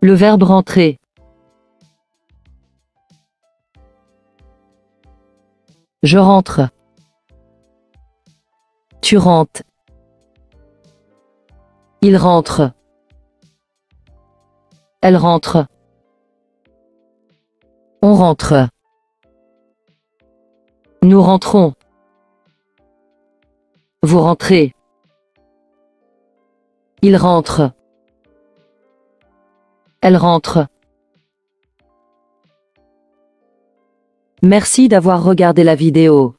Le verbe rentrer. Je rentre. Tu rentres. Il rentre. Elle rentre. On rentre. Nous rentrons. Vous rentrez. Il rentre. Elle rentre. Merci d'avoir regardé la vidéo.